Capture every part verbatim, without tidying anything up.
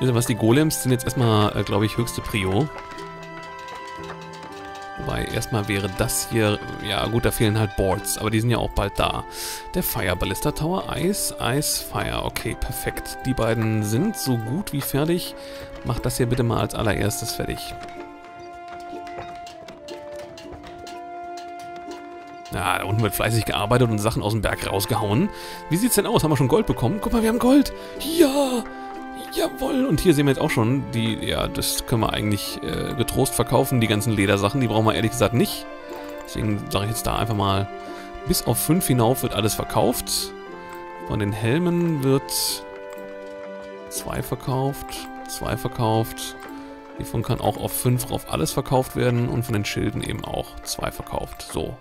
Also was, die Golems sind jetzt erstmal, äh, glaube ich, höchste Prio. Wobei, erstmal wäre das hier... Ja gut, da fehlen halt Boards, aber die sind ja auch bald da. Der Fire Ballista Tower, Eis, Eis, Fire. Okay, perfekt. Die beiden sind so gut wie fertig. Mach das hier bitte mal als allererstes fertig. Ja, da unten wird fleißig gearbeitet und Sachen aus dem Berg rausgehauen. Wie sieht's denn aus? Haben wir schon Gold bekommen? Guck mal, wir haben Gold! Ja! Jawohl! Und hier sehen wir jetzt auch schon, die, ja, das können wir eigentlich äh, getrost verkaufen, die ganzen Ledersachen, die brauchen wir ehrlich gesagt nicht. Deswegen sage ich jetzt da einfach mal, bis auf fünf hinauf wird alles verkauft. Von den Helmen wird zwei verkauft, zwei verkauft. Hiervon kann auch auf fünf rauf alles verkauft werden und von den Schilden eben auch zwei verkauft. So.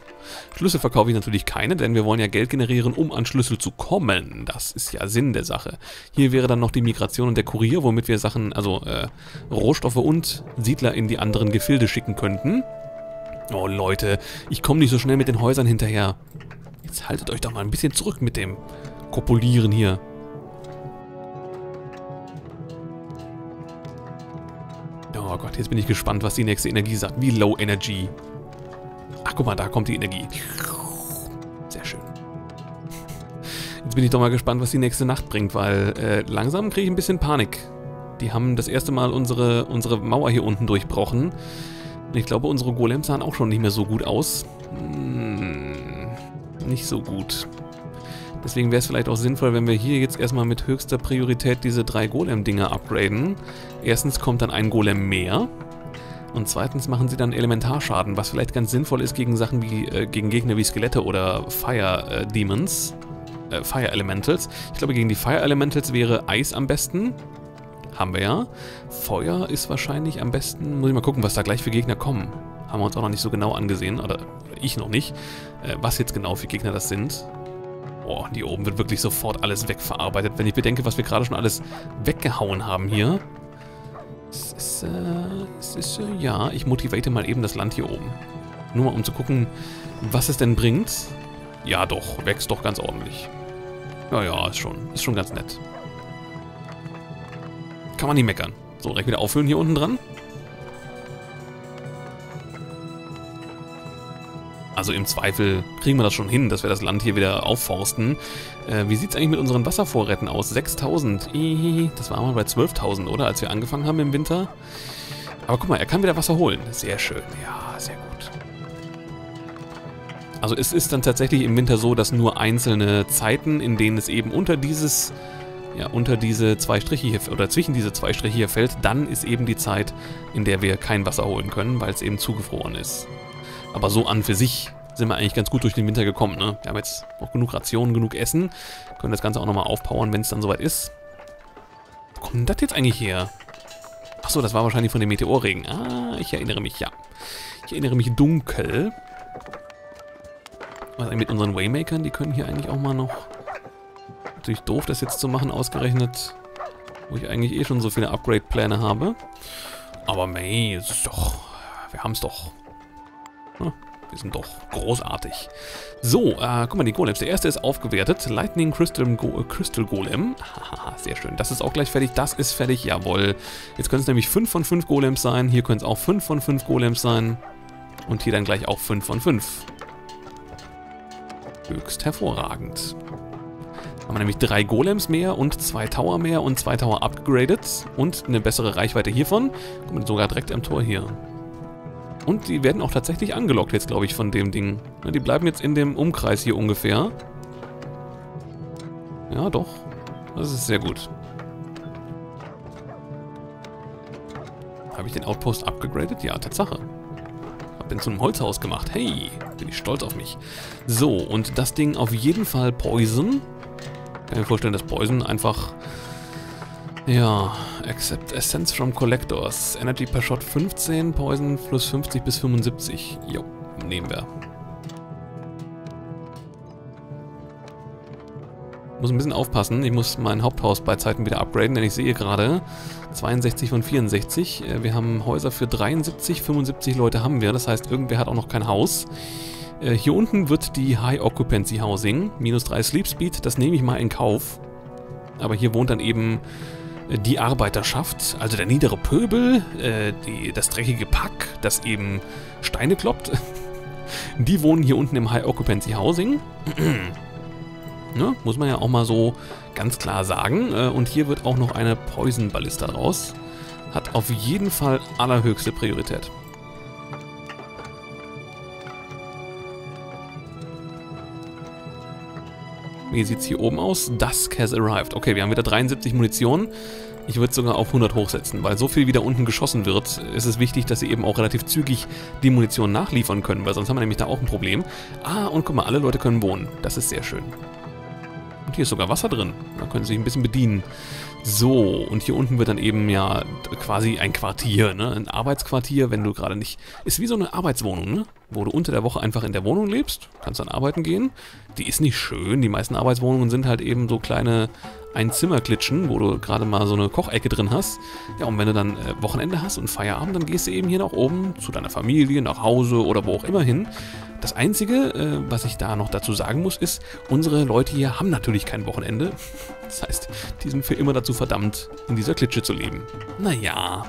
Schlüssel verkaufe ich natürlich keine, denn wir wollen ja Geld generieren, um an Schlüssel zu kommen. Das ist ja Sinn der Sache. Hier wäre dann noch die Migration und der Kurier, womit wir Sachen, also äh, Rohstoffe und Siedler in die anderen Gefilde schicken könnten. Oh Leute, ich komme nicht so schnell mit den Häusern hinterher. Jetzt haltet euch doch mal ein bisschen zurück mit dem Kopulieren hier. Oh Gott, jetzt bin ich gespannt, was die nächste Energie sagt. Wie Low Energy. Ach, guck mal, da kommt die Energie. Sehr schön. Jetzt bin ich doch mal gespannt, was die nächste Nacht bringt, weil äh, langsam kriege ich ein bisschen Panik. Die haben das erste Mal unsere, unsere Mauer hier unten durchbrochen. Und ich glaube, unsere Golems sahen auch schon nicht mehr so gut aus. Hm, nicht so gut. Deswegen wäre es vielleicht auch sinnvoll, wenn wir hier jetzt erstmal mit höchster Priorität diese drei Golem-Dinger upgraden. Erstens kommt dann ein Golem mehr. Und zweitens machen sie dann Elementarschaden, was vielleicht ganz sinnvoll ist gegen Sachen wie, äh, gegen Gegner wie Skelette oder Fire äh, Demons. Äh, Fire Elementals. Ich glaube, gegen die Fire Elementals wäre Eis am besten. Haben wir ja. Feuer ist wahrscheinlich am besten. Muss ich mal gucken, was da gleich für Gegner kommen. Haben wir uns auch noch nicht so genau angesehen. Oder ich noch nicht. Äh, was jetzt genau für Gegner das sind. Oh, hier oben wird wirklich sofort alles wegverarbeitet. Wenn ich bedenke, was wir gerade schon alles weggehauen haben hier. Es ist, äh, es ist, äh, ja, ich motiviere mal eben das Land hier oben. Nur mal, um zu gucken, was es denn bringt. Ja doch, wächst doch ganz ordentlich. Ja, ja, ist schon, ist schon ganz nett. Kann man nicht meckern. So, direkt wieder auffüllen hier unten dran. Also im Zweifel kriegen wir das schon hin, dass wir das Land hier wieder aufforsten. Äh, wie sieht es eigentlich mit unseren Wasservorräten aus? sechstausend. Das war mal bei zwölftausend, oder? Als wir angefangen haben im Winter. Aber guck mal, er kann wieder Wasser holen. Sehr schön. Ja, sehr gut. Also es ist dann tatsächlich im Winter so, dass nur einzelne Zeiten, in denen es eben unter dieses... Ja, unter diese zwei Striche hier, oder zwischen diese zwei Striche hier fällt, dann ist eben die Zeit, in der wir kein Wasser holen können, weil es eben zugefroren ist. Aber so an für sich sind wir eigentlich ganz gut durch den Winter gekommen, ne? Wir haben jetzt noch genug Rationen, genug Essen. Können das Ganze auch nochmal aufpowern, wenn es dann soweit ist. Wo kommt denn das jetzt eigentlich her? Achso, das war wahrscheinlich von dem Meteorregen. Ah, ich erinnere mich, ja. Ich erinnere mich dunkel. Was eigentlich mit unseren Waymakern? Die können hier eigentlich auch mal noch... Natürlich doof, das jetzt zu machen, ausgerechnet. Wo ich eigentlich eh schon so viele Upgrade-Pläne habe. Aber mei, es ist doch... Wir haben es doch... Wir sind doch großartig. So, äh, guck mal, die Golems. Der erste ist aufgewertet. Lightning Crystal, Go Crystal Golem. Haha, sehr schön. Das ist auch gleich fertig. Das ist fertig. Jawohl. Jetzt können es nämlich fünf von fünf Golems sein. Hier können es auch fünf von fünf Golems sein. Und hier dann gleich auch fünf von fünf. Höchst hervorragend. Haben wir nämlich drei Golems mehr und zwei Tower mehr und zwei Tower upgraded. Und eine bessere Reichweite hiervon. Guck mal, sogar direkt am Tor hier. Und die werden auch tatsächlich angelockt jetzt, glaube ich, von dem Ding. Die bleiben jetzt in dem Umkreis hier ungefähr. Ja, doch. Das ist sehr gut. Habe ich den Outpost abgegradet? Ja, Tatsache. Hab den zu einem Holzhaus gemacht. Hey, bin ich stolz auf mich. So, und das Ding auf jeden Fall Poison. Kann mir vorstellen, dass Poison einfach... Ja, accept Essence from Collectors. Energy per Shot fünfzehn, Poison plus fünfzig bis fünfundsiebzig. Jo, nehmen wir. Muss ein bisschen aufpassen. Ich muss mein Haupthaus bei Zeiten wieder upgraden, denn ich sehe gerade zweiundsechzig von vierundsechzig. Wir haben Häuser für dreiundsiebzig, fünfundsiebzig Leute haben wir. Das heißt, irgendwer hat auch noch kein Haus. Hier unten wird die High Occupancy Housing. minus drei Sleep Speed, das nehme ich mal in Kauf. Aber hier wohnt dann eben... die Arbeiterschaft, also der niedere Pöbel, äh, die, das dreckige Pack, das eben Steine kloppt, die wohnen hier unten im High Occupancy Housing. Ne? Muss man ja auch mal so ganz klar sagen. Äh, und hier wird auch noch eine Poison Ballista draus. Hat auf jeden Fall allerhöchste Priorität. Wie sieht es hier oben aus? Dusk has arrived. Okay, wir haben wieder dreiundsiebzig Munition. Ich würde es sogar auf hundert hochsetzen, weil so viel wie da unten geschossen wird, ist es wichtig, dass sie eben auch relativ zügig die Munition nachliefern können, weil sonst haben wir nämlich da auch ein Problem. Ah, und guck mal, alle Leute können wohnen. Das ist sehr schön. Und hier ist sogar Wasser drin. Da können sie sich ein bisschen bedienen. So, und hier unten wird dann eben ja quasi ein Quartier, ne? Ein Arbeitsquartier, wenn du gerade nicht... Ist wie so eine Arbeitswohnung, ne? Wo du unter der Woche einfach in der Wohnung lebst, kannst dann arbeiten gehen. Die ist nicht schön, die meisten Arbeitswohnungen sind halt eben so kleine Einzimmerklitschen, wo du gerade mal so eine Kochecke drin hast. Ja, und wenn du dann äh, Wochenende hast und Feierabend, dann gehst du eben hier nach oben zu deiner Familie, nach Hause oder wo auch immer hin. Das Einzige, äh, was ich da noch dazu sagen muss, ist, unsere Leute hier haben natürlich kein Wochenende. Das heißt, die sind für immer dazu verdammt, in dieser Klitsche zu leben. Naja,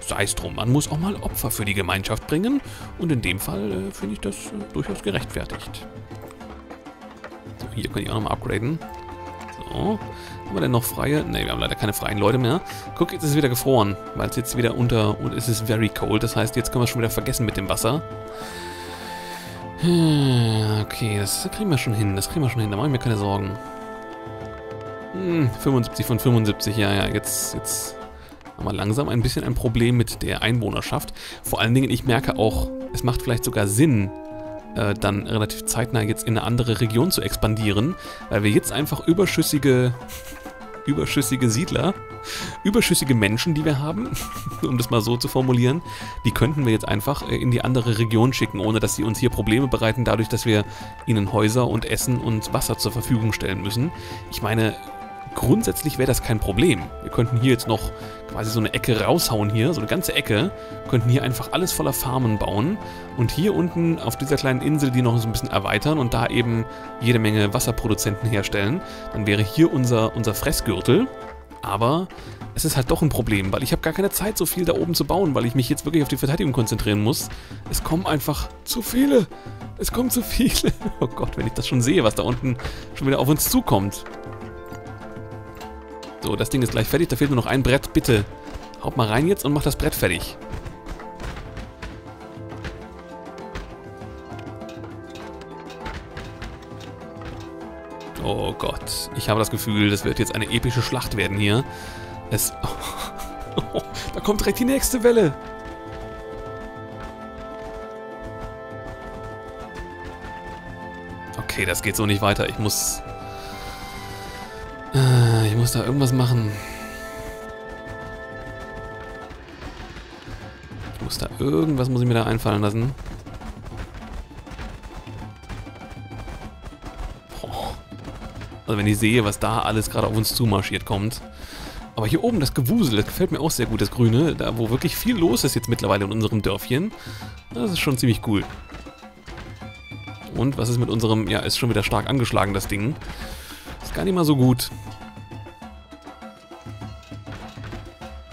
sei es drum, man muss auch mal Opfer für die Gemeinschaft bringen. Und in dem Fall äh, finde ich das äh, durchaus gerechtfertigt. So, hier kann ich auch nochmal upgraden. So, haben wir denn noch freie? Ne, wir haben leider keine freien Leute mehr. Guck, jetzt ist es wieder gefroren, weil es jetzt wieder unter... Und es ist very cold, das heißt, jetzt können wir es schon wieder vergessen mit dem Wasser. Okay, das kriegen wir schon hin, das kriegen wir schon hin, da mache ich mir keine Sorgen. Hm, fünfundsiebzig von fünfundsiebzig, ja, ja, jetzt, jetzt haben wir langsam ein bisschen ein Problem mit der Einwohnerschaft. Vor allen Dingen, ich merke auch, es macht vielleicht sogar Sinn, äh, dann relativ zeitnah jetzt in eine andere Region zu expandieren, weil wir jetzt einfach überschüssige, überschüssige Siedler, überschüssige Menschen, die wir haben, um das mal so zu formulieren, die könnten wir jetzt einfach in die andere Region schicken, ohne dass sie uns hier Probleme bereiten, dadurch, dass wir ihnen Häuser und Essen und Wasser zur Verfügung stellen müssen. Ich meine... Grundsätzlich wäre das kein Problem. Wir könnten hier jetzt noch quasi so eine Ecke raushauen hier, so eine ganze Ecke. Könnten hier einfach alles voller Farmen bauen und hier unten auf dieser kleinen Insel die noch so ein bisschen erweitern und da eben jede Menge Wasserproduzenten herstellen. Dann wäre hier unser, unser Fressgürtel. Aber es ist halt doch ein Problem, weil ich habe gar keine Zeit, so viel da oben zu bauen, weil ich mich jetzt wirklich auf die Verteidigung konzentrieren muss. Es kommen einfach zu viele. Es kommen zu viele. Oh Gott, wenn ich das schon sehe, was da unten schon wieder auf uns zukommt. So, das Ding ist gleich fertig, da fehlt nur noch ein Brett, bitte. Haut mal rein jetzt und mach das Brett fertig. Oh Gott, ich habe das Gefühl, das wird jetzt eine epische Schlacht werden hier. Es... Oh, oh, da kommt direkt die nächste Welle. Okay, das geht so nicht weiter, ich muss... Ich muss da irgendwas machen. Ich muss da irgendwas, muss ich mir da einfallen lassen. Boah. Also wenn ich sehe, was da alles gerade auf uns zumarschiert kommt. Aber hier oben das Gewusel, das gefällt mir auch sehr gut, das Grüne. Da wo wirklich viel los ist jetzt mittlerweile in unserem Dörfchen. Das ist schon ziemlich cool. Und was ist mit unserem... Ja, ist schon wieder stark angeschlagen, das Ding. Ist gar nicht mal so gut.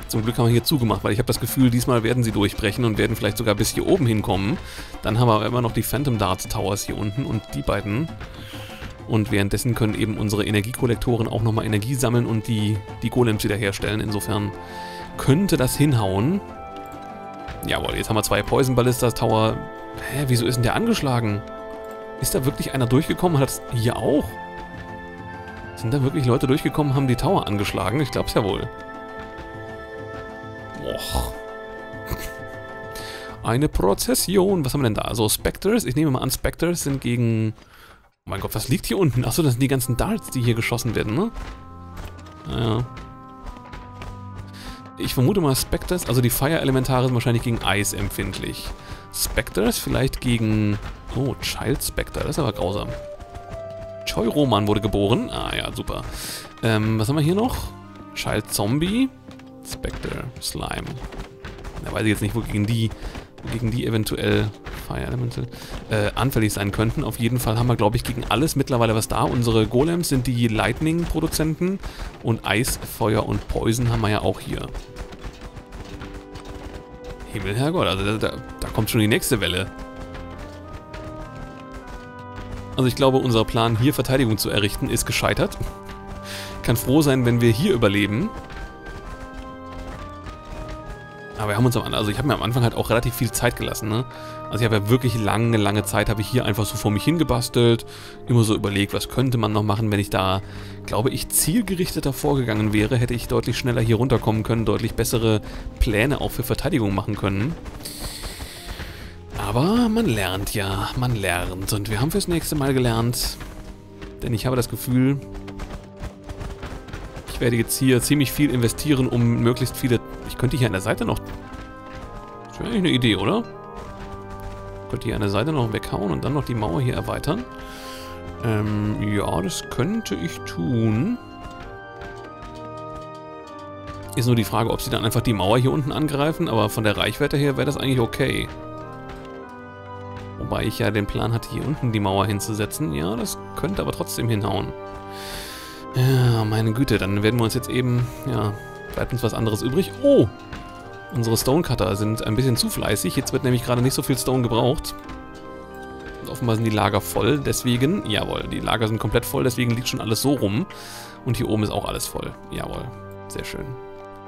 Zum Glück haben wir hier zugemacht, weil ich habe das Gefühl, diesmal werden sie durchbrechen und werden vielleicht sogar bis hier oben hinkommen. Dann haben wir aber immer noch die Phantom Dart Towers hier unten und die beiden. Und währenddessen können eben unsere Energiekollektoren auch nochmal Energie sammeln und die, die Golems wiederherstellen. Insofern könnte das hinhauen. Jawohl, jetzt haben wir zwei Poison Ballistas Tower. Hä, wieso ist denn der angeschlagen? Ist da wirklich einer durchgekommen? Hat das hier auch? Sind da wirklich Leute durchgekommen, haben die Tower angeschlagen? Ich glaub's ja wohl. Och. Eine Prozession. Was haben wir denn da? Also Spectres. Ich nehme mal an, Spectres sind gegen... Oh mein Gott, was liegt hier unten? Achso, das sind die ganzen Darts, die hier geschossen werden, ne? Naja. Ich vermute mal Spectres, also die Fire-Elementare sind wahrscheinlich gegen Eis empfindlich. Spectres vielleicht gegen... Oh, Child Spectre. Das ist aber grausam. Choi Roman wurde geboren. Ah ja, super. Ähm, was haben wir hier noch? Child Zombie. Spectre, Slime. Da weiß ich jetzt nicht, wo gegen die, wo gegen die eventuell Fire Elemental äh, anfällig sein könnten. Auf jeden Fall haben wir, glaube ich, gegen alles mittlerweile was da. Unsere Golems sind die Lightning-Produzenten und Eis, Feuer und Poison haben wir ja auch hier. Himmel, Herrgott, also da, da, da kommt schon die nächste Welle. Also ich glaube, unser Plan, hier Verteidigung zu errichten, ist gescheitert. Kann froh sein, wenn wir hier überleben. Aber wir haben uns am, also ich habe mir am Anfang halt auch relativ viel Zeit gelassen, ne? Also ich habe ja wirklich lange, lange Zeit, habe ich hier einfach so vor mich hingebastelt, immer so überlegt, was könnte man noch machen, wenn ich da, glaube ich, zielgerichteter vorgegangen wäre, hätte ich deutlich schneller hier runterkommen können, deutlich bessere Pläne auch für Verteidigung machen können. Aber man lernt ja, man lernt und wir haben fürs nächste Mal gelernt, denn ich habe das Gefühl, ich werde jetzt hier ziemlich viel investieren, um möglichst viele... Ich könnte hier an der Seite noch... Das wäre eigentlich eine Idee, oder? Ich könnte hier an der Seite noch weghauen und dann noch die Mauer hier erweitern. Ähm, ja, das könnte ich tun. Ist nur die Frage, ob sie dann einfach die Mauer hier unten angreifen, aber von der Reichweite her wäre das eigentlich okay. Wobei ich ja den Plan hatte, hier unten die Mauer hinzusetzen. Ja, das könnte aber trotzdem hinhauen. Ja, meine Güte, dann werden wir uns jetzt eben, ja, bleibt uns was anderes übrig. Oh, unsere Stonecutter sind ein bisschen zu fleißig. Jetzt wird nämlich gerade nicht so viel Stone gebraucht. Und offenbar sind die Lager voll, deswegen, jawohl, die Lager sind komplett voll, deswegen liegt schon alles so rum. Und hier oben ist auch alles voll, jawohl, sehr schön.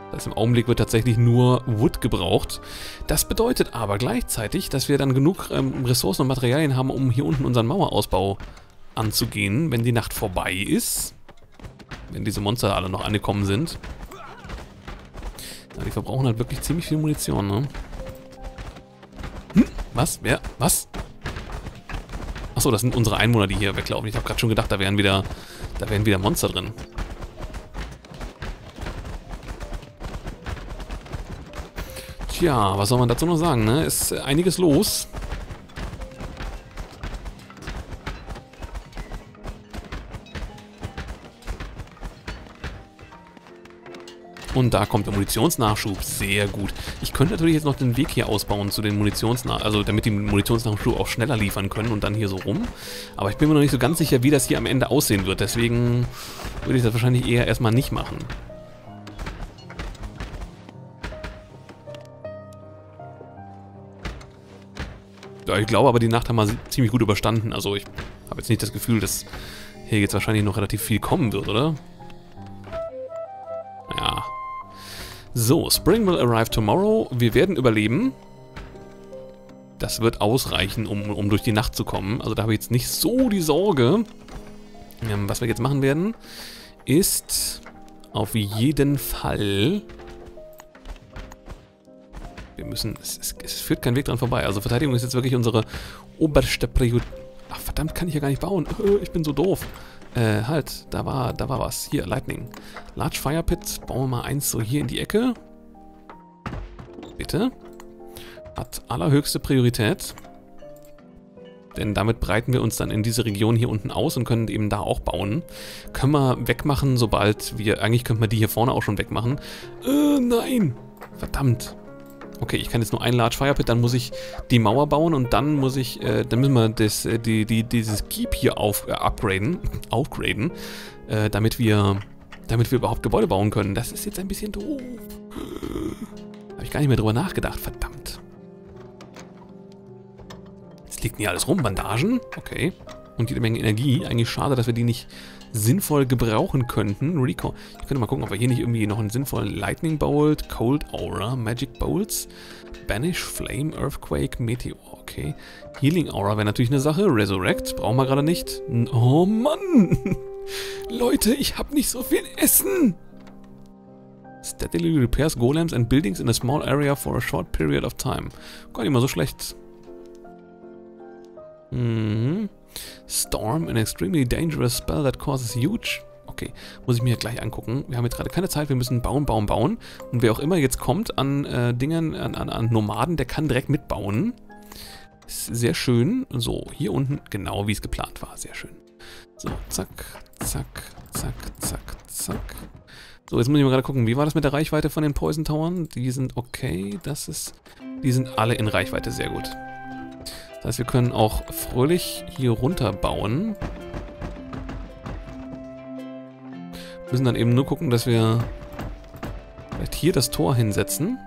Das heißt, im Augenblick wird tatsächlich nur Wood gebraucht. Das bedeutet aber gleichzeitig, dass wir dann genug ähm, Ressourcen und Materialien haben, um hier unten unseren Mauerausbau anzugehen, wenn die Nacht vorbei ist. Wenn diese Monster alle noch angekommen sind. Ja, die verbrauchen halt wirklich ziemlich viel Munition, ne? Hm? Was? Wer? Was? Achso, das sind unsere Einwohner, die hier weglaufen. Ich habe gerade schon gedacht, da wären wieder, da wären wieder Monster drin. Tja, was soll man dazu noch sagen, ne? Ist einiges los. Und da kommt der Munitionsnachschub. Sehr gut. Ich könnte natürlich jetzt noch den Weg hier ausbauen zu den Munitionsnachschub, also damit die Munitionsnachschub auch schneller liefern können und dann hier so rum. Aber ich bin mir noch nicht so ganz sicher, wie das hier am Ende aussehen wird. Deswegen würde ich das wahrscheinlich eher erstmal nicht machen. Ja, ich glaube aber, die Nacht haben wir ziemlich gut überstanden. Also ich habe jetzt nicht das Gefühl, dass hier jetzt wahrscheinlich noch relativ viel kommen wird, oder? Ja. So, Spring will arrive tomorrow. Wir werden überleben. Das wird ausreichen, um, um durch die Nacht zu kommen. Also da habe ich jetzt nicht so die Sorge. Ähm, was wir jetzt machen werden, ist auf jeden Fall... Wir müssen... Es, es, es führt kein Weg dran vorbei. Also Verteidigung ist jetzt wirklich unsere oberste Priorität. Ach, verdammt, kann ich ja gar nicht bauen. Ich bin so doof. Äh, halt, da war, da war was. Hier, Lightning. Large Fire Pit. Bauen wir mal eins so hier in die Ecke. Bitte. Hat allerhöchste Priorität. Denn damit breiten wir uns dann in diese Region hier unten aus und können eben da auch bauen. Können wir wegmachen, sobald wir... Eigentlich könnten wir die hier vorne auch schon wegmachen. Äh, nein! Verdammt. Okay, ich kann jetzt nur ein Large Fire Pit, dann muss ich die Mauer bauen und dann muss ich, äh, dann müssen wir das, äh, die, die, dieses Keep hier auf, äh, upgraden, aufgraden, äh, damit wir, damit wir überhaupt Gebäude bauen können. Das ist jetzt ein bisschen doof. Habe ich gar nicht mehr drüber nachgedacht, verdammt. Es liegt mir alles rum, Bandagen, okay. Und jede Menge Energie, eigentlich schade, dass wir die nicht sinnvoll gebrauchen könnten. Recall. Ich könnte mal gucken, ob wir hier nicht irgendwie noch einen sinnvollen Lightning Bolt, Cold Aura, Magic Bolts, Banish, Flame, Earthquake, Meteor. Okay. Healing Aura wäre natürlich eine Sache. Resurrect brauchen wir gerade nicht. Oh Mann! Leute, ich habe nicht so viel Essen! Steadily repairs golems and buildings in a small area for a short period of time. Gar nicht mal so schlecht. Mhm. Storm, an extremely dangerous spell that causes huge... Okay, muss ich mir gleich angucken. Wir haben jetzt gerade keine Zeit, wir müssen bauen, bauen, bauen. Und wer auch immer jetzt kommt an äh, Dingen, an, an, an Nomaden, der kann direkt mitbauen. Ist sehr schön. So, hier unten, genau wie es geplant war. Sehr schön. So, zack, zack, zack, zack, zack. So, jetzt muss ich mal gerade gucken, wie war das mit der Reichweite von den Poison Towern? Die sind okay, das ist... Die sind alle in Reichweite, sehr gut. Das heißt, wir können auch fröhlich hier runter bauen. Wir müssen dann eben nur gucken, dass wir vielleicht hier das Tor hinsetzen.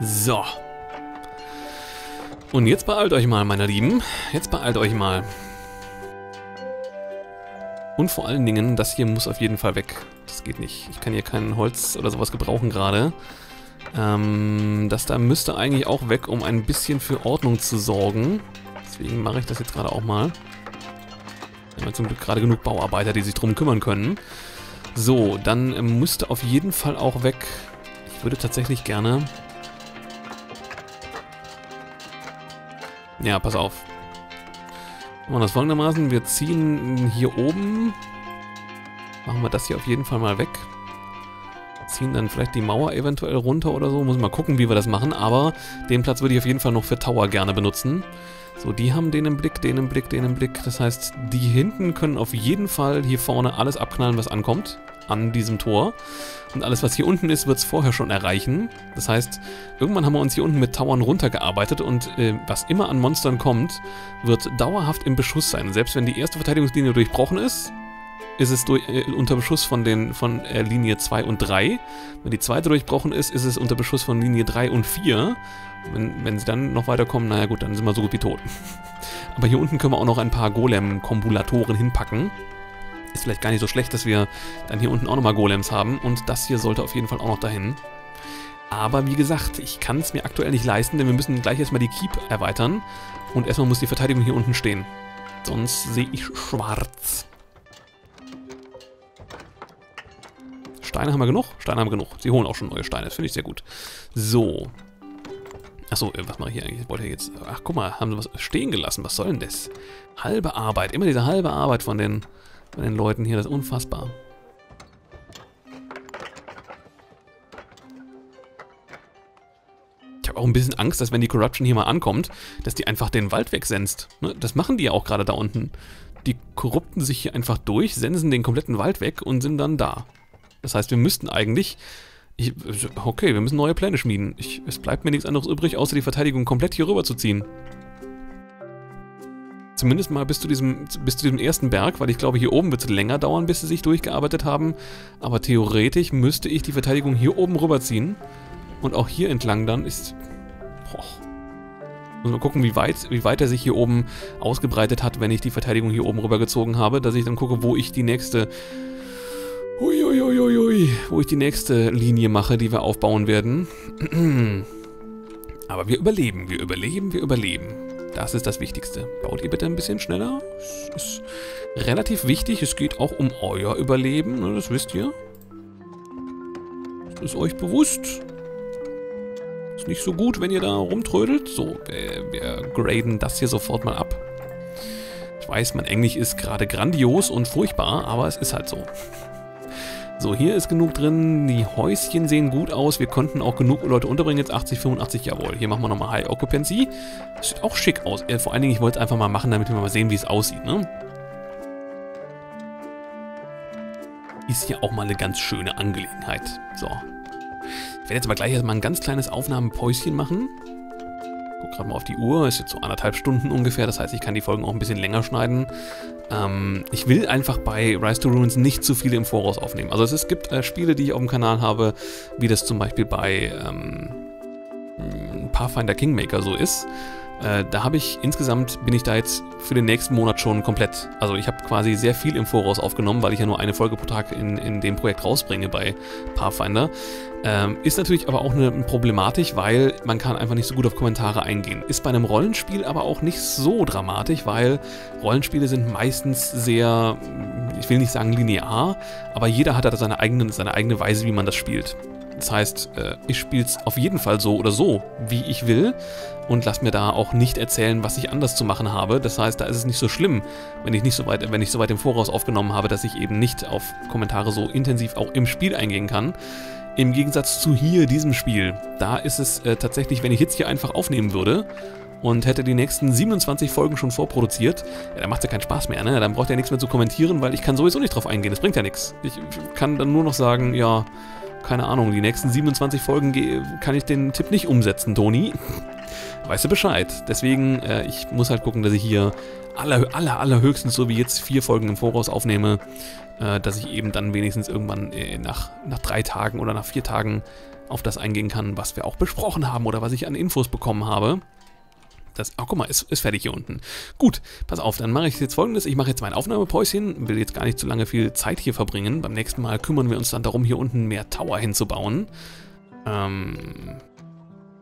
So. Und jetzt beeilt euch mal, meine Lieben. Jetzt beeilt euch mal. Und vor allen Dingen, das hier muss auf jeden Fall weg. Das geht nicht. Ich kann hier kein Holz oder sowas gebrauchen gerade. Ähm, das da müsste eigentlich auch weg, um ein bisschen für Ordnung zu sorgen. Deswegen mache ich das jetzt gerade auch mal. Wir haben ja zum Glück gerade genug Bauarbeiter, die sich drum kümmern können. So, dann müsste auf jeden Fall auch weg. Ich würde tatsächlich gerne... Ja, pass auf. Wir machen das folgendermaßen. Wir ziehen hier oben. Machen wir das hier auf jeden Fall mal weg. Ziehen dann vielleicht die Mauer eventuell runter oder so. Muss mal gucken, wie wir das machen. Aber den Platz würde ich auf jeden Fall noch für Tower gerne benutzen. So, die haben den im Blick, den im Blick, den im Blick. Das heißt, die hinten können auf jeden Fall hier vorne alles abknallen, was ankommt. An diesem Tor. Und alles, was hier unten ist, wird es vorher schon erreichen. Das heißt, irgendwann haben wir uns hier unten mit Towern runtergearbeitet und äh, was immer an Monstern kommt, wird dauerhaft im Beschuss sein. Selbst wenn die erste Verteidigungslinie durchbrochen ist, ist es durch, äh, unter Beschuss von, den, von äh, Linie zwei und drei. Wenn die zweite durchbrochen ist, ist es unter Beschuss von Linie drei und vier. Wenn, wenn sie dann noch weiterkommen, naja gut, dann sind wir so gut wie tot. Aber hier unten können wir auch noch ein paar Golem-Kombulatoren hinpacken. Ist vielleicht gar nicht so schlecht, dass wir dann hier unten auch nochmal Golems haben. Und das hier sollte auf jeden Fall auch noch dahin. Aber wie gesagt, ich kann es mir aktuell nicht leisten, denn wir müssen gleich erstmal die Keep erweitern. Und erstmal muss die Verteidigung hier unten stehen. Sonst sehe ich schwarz. Steine haben wir genug? Steine haben wir genug. Sie holen auch schon neue Steine. Das finde ich sehr gut. So. Achso, was mache ich hier eigentlich? Ich wollte jetzt... Ach, guck mal, haben sie was stehen gelassen. Was soll denn das? Halbe Arbeit. Immer diese halbe Arbeit von den... Bei den Leuten hier, das ist unfassbar. Ich habe auch ein bisschen Angst, dass wenn die Corruption hier mal ankommt, dass die einfach den Wald wegsenzt. Ne? Das machen die ja auch gerade da unten. Die korrupten sich hier einfach durch, sensen den kompletten Wald weg und sind dann da. Das heißt, wir müssten eigentlich... Ich, okay, wir müssen neue Pläne schmieden. Ich, es bleibt mir nichts anderes übrig, außer die Verteidigung komplett hier rüber zu ziehen. Zumindest mal bis zu, diesem, bis zu diesem ersten Berg, weil ich glaube, hier oben wird es länger dauern, bis sie sich durchgearbeitet haben. Aber theoretisch müsste ich die Verteidigung hier oben rüberziehen. Und auch hier entlang dann ist... Boah. Muss mal gucken, wie weit, wie weit er sich hier oben ausgebreitet hat, wenn ich die Verteidigung hier oben rübergezogen habe. Dass ich dann gucke, wo ich die nächste... Uiuiuiui, wo ich die nächste Linie mache, die wir aufbauen werden. Aber wir überleben, wir überleben, wir überleben. Das ist das Wichtigste. Baut ihr bitte ein bisschen schneller. Das ist relativ wichtig. Es geht auch um euer Überleben. Das wisst ihr. Das ist euch bewusst. Ist nicht so gut, wenn ihr da rumtrödelt. So, wir, wir graden das hier sofort mal ab. Ich weiß, mein Englisch ist gerade grandios und furchtbar, aber es ist halt so. So, hier ist genug drin. Die Häuschen sehen gut aus. Wir konnten auch genug Leute unterbringen. Jetzt achtzig, fünfundachtzig, jawohl. Hier machen wir nochmal High Occupancy. Das sieht auch schick aus. Vor allen Dingen, ich wollte es einfach mal machen, damit wir mal sehen, wie es aussieht, ne? Ist ja auch mal eine ganz schöne Angelegenheit. So. Ich werde jetzt aber gleich erstmal ein ganz kleines Aufnahmepäuschen machen. Guck gerade mal auf die Uhr. Ist jetzt so anderthalb Stunden ungefähr. Das heißt, ich kann die Folgen auch ein bisschen länger schneiden. Ähm, ich will einfach bei Rise to Ruins nicht zu viele im Voraus aufnehmen. Also es, es gibt äh, Spiele, die ich auf dem Kanal habe, wie das zum Beispiel bei ähm, Pathfinder Kingmaker so ist. Äh, da habe ich insgesamt, bin ich da jetzt für den nächsten Monat schon komplett, also ich habe quasi sehr viel im Voraus aufgenommen, weil ich ja nur eine Folge pro Tag in, in dem Projekt rausbringe bei Pathfinder. Ähm, ist natürlich aber auch eine Problematik, weil man kann einfach nicht so gut auf Kommentare eingehen. Ist bei einem Rollenspiel aber auch nicht so dramatisch, weil Rollenspiele sind meistens sehr, ich will nicht sagen linear, aber jeder hat da seine eigene, seine eigene Weise, wie man das spielt. Das heißt, ich spiele es auf jeden Fall so oder so, wie ich will und lasse mir da auch nicht erzählen, was ich anders zu machen habe. Das heißt, da ist es nicht so schlimm, wenn ich nicht so weit, wenn ich so weit im Voraus aufgenommen habe, dass ich eben nicht auf Kommentare so intensiv auch im Spiel eingehen kann. Im Gegensatz zu hier, diesem Spiel, da ist es äh, tatsächlich, wenn ich jetzt hier einfach aufnehmen würde und hätte die nächsten siebenundzwanzig Folgen schon vorproduziert, ja, dann macht es ja keinen Spaß mehr, ne? Dann braucht ihr ja nichts mehr zu kommentieren, weil ich kann sowieso nicht drauf eingehen, das bringt ja nichts. Ich kann dann nur noch sagen, ja, keine Ahnung, die nächsten siebenundzwanzig Folgen kann ich den Tipp nicht umsetzen, Toni. Weißt du Bescheid. Deswegen, äh, ich muss halt gucken, dass ich hier aller, aller, allerhöchstens, so wie jetzt, vier Folgen im Voraus aufnehme, äh, dass ich eben dann wenigstens irgendwann äh, nach, nach drei Tagen oder nach vier Tagen auf das eingehen kann, was wir auch besprochen haben oder was ich an Infos bekommen habe. Das, oh, guck mal, ist, ist fertig hier unten. Gut, pass auf, dann mache ich jetzt Folgendes. Ich mache jetzt mein Aufnahmepäuschen, will jetzt gar nicht zu lange viel Zeit hier verbringen. Beim nächsten Mal kümmern wir uns dann darum, hier unten mehr Tower hinzubauen. Ähm...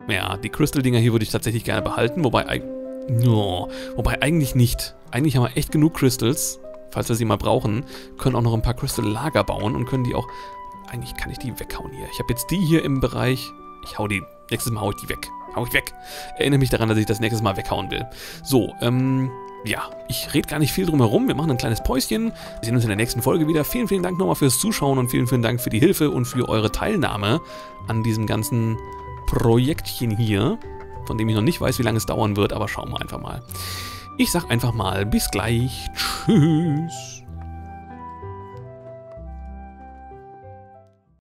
Ja, die Crystal-Dinger hier würde ich tatsächlich gerne behalten, wobei, no, wobei eigentlich nicht. Eigentlich haben wir echt genug Crystals, falls wir sie mal brauchen. Können auch noch ein paar Crystal-Lager bauen und können die auch... Eigentlich kann ich die weghauen hier. Ich habe jetzt die hier im Bereich... Ich hau die... Nächstes Mal hau ich die weg. Hau ich weg. Erinnere mich daran, dass ich das nächstes Mal weghauen will. So, ähm... ja, ich rede gar nicht viel drum herum. Wir machen ein kleines Päuschen. Wir sehen uns in der nächsten Folge wieder. Vielen, vielen Dank nochmal fürs Zuschauen und vielen, vielen Dank für die Hilfe und für eure Teilnahme an diesem ganzen... Projektchen hier, von dem ich noch nicht weiß, wie lange es dauern wird, aber schauen wir einfach mal. Ich sag einfach mal, bis gleich. Tschüss.